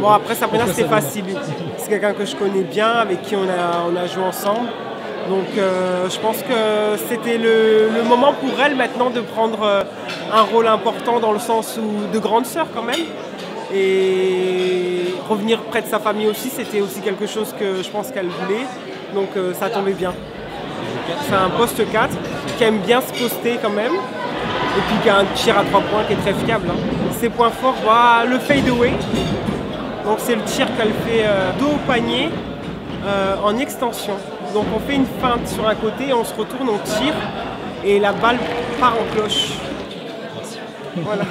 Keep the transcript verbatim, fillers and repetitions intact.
Moi, après Sabrina, c'était facile. C'est quelqu'un que je connais bien, avec qui on a, on a joué ensemble. Donc euh, je pense que c'était le, le moment pour elle maintenant de prendre un rôle important dans le sens où de grande sœur quand même. Et revenir près de sa famille aussi, c'était aussi quelque chose que je pense qu'elle voulait. Donc euh, ça tombait bien. C'est un poste quatre qui aime bien se poster quand même. Et puis qui a un tir à trois points qui est très fiable. Hein. Ses points forts, bah, le fadeaway. Donc c'est le tir qu'elle fait euh, dos au panier euh, en extension. Donc on fait une feinte sur un côté, on se retourne, on tire et la balle part en cloche. Voilà.